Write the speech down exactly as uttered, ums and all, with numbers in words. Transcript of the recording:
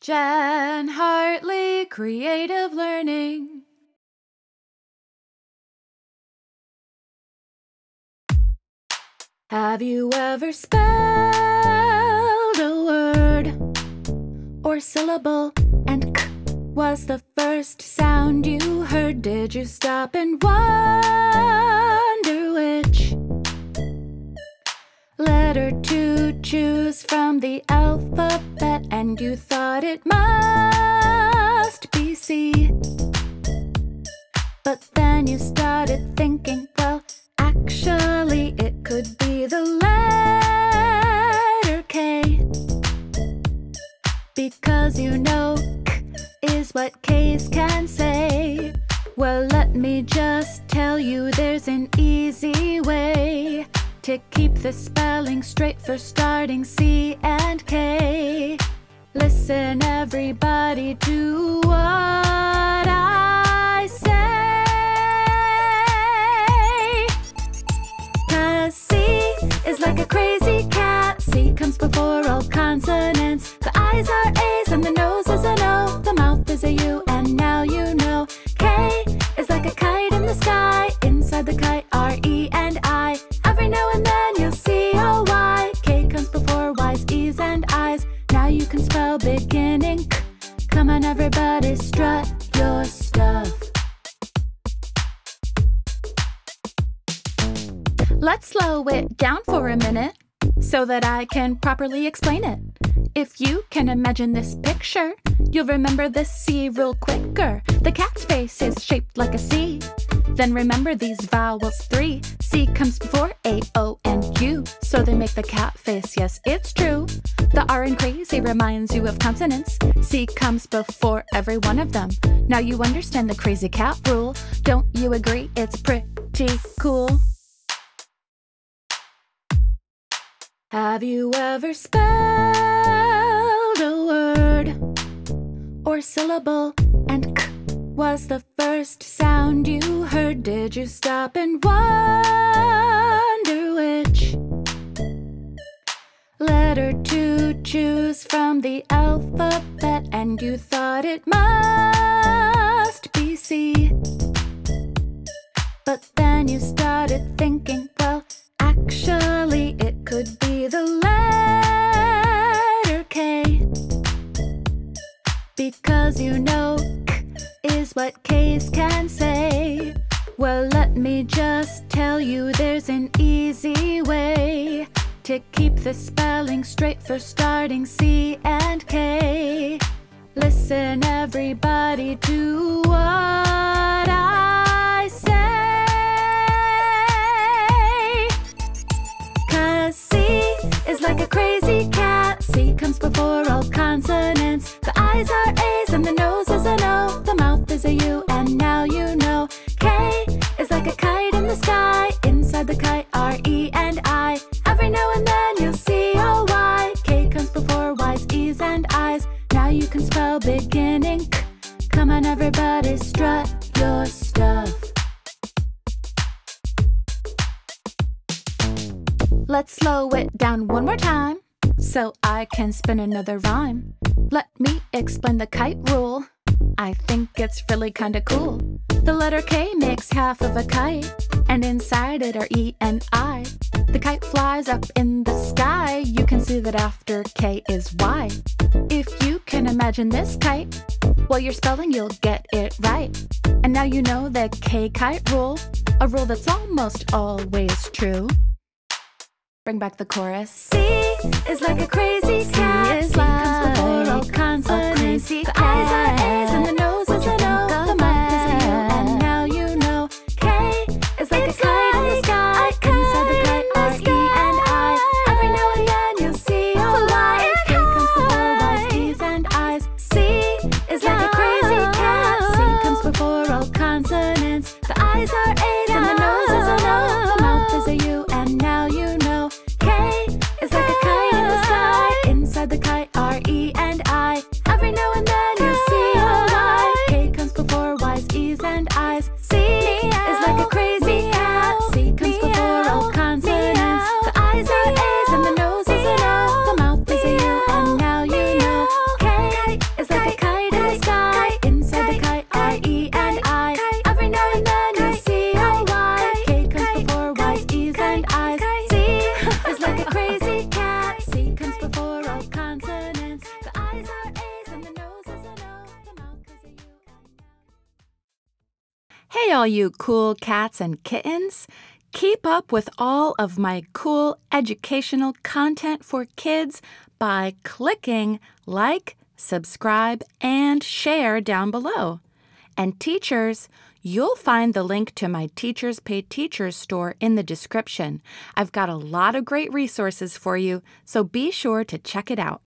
Jen Hartley Creative Learning. Have you ever spelled a word or syllable and k was the first sound you heard? Did you stop and wonder which letter to choose from the alphabet, and you thought it must be C? But then you started thinking, well, actually it could be the letter K, because you know K is what K's can say. Well, let me just tell you there's an easy way to keep the spelling straight for starting C and K. Listen everybody to what I say, 'cause C is like a crazy cat. C comes before all consonants. The eyes are A's and the nose is an O, the mouth is a U, and now you know. K is like a kite in the sky. Inside the kite are E and I. Every now and then you'll see a Y. K comes before Y's, E's, and I's. Now you can spell beginning K. Come on everybody, strut your stuff. Let's slow it down for a minute so that I can properly explain it. If you can imagine this picture, you'll remember the C rule quicker. The cat's face is shaped like a C. Then remember these vowels three. C comes before A, O, and U, so they make the cat face, yes, it's true. The R in crazy reminds you of consonants. C comes before every one of them. Now you understand the crazy cat rule. Don't you agree? It's pretty cool. Have you ever spelled a word or syllable and k was the first sound you heard? Did you stop and wonder which letter to choose from the alphabet, and you thought it must be C? But then you started thinking, well, actually it could be the letter K, because you know is what K's can say. Well, let me just tell you there's an easy way to keep the spelling straight for starting C and K. Listen everybody to what I say, 'cause C is like a crazy cat. C comes before all consonants. The eyes are A's and the nose is an O, the mouth is a U, and now you know. K is like a kite in the sky. Inside the kite are E and I. Every now and then you'll see a Y. K comes before Y's, E's, and I's. Now you can spell beginning K. Come on everybody, strut your stuff. Let's slow it down one more time so I can spin another rhyme. Let me explain the kite rule. I think it's really kinda cool. The letter K makes half of a kite, and inside it are E and I. The kite flies up in the sky. You can see that after K is Y. If you can imagine this kite, while you're spelling you'll get it right. And now you know the K kite rule, a rule that's almost always true. Bring back the chorus. C is like a crazy cat. C is like C comes before all consonants. The cat. Eyes are A's and the nose is an O, the mouth is an U, and now you know. K is like it's a kite in the sky. Inside the kite are E and I. Every now and then you'll see a Y. K comes before Y's, E's, and I's. C is like a crazy cat. C comes before all consonants. The eyes are A's and the nose is an O, the mouth is a U, and now you know. K is like a kite in the sky. Inside the kite are E and I. Hi, all you cool cats and kittens. Keep up with all of my cool educational content for kids by clicking like, subscribe, and share down below. And teachers, you'll find the link to my Teachers Pay Teachers store in the description. I've got a lot of great resources for you, so be sure to check it out.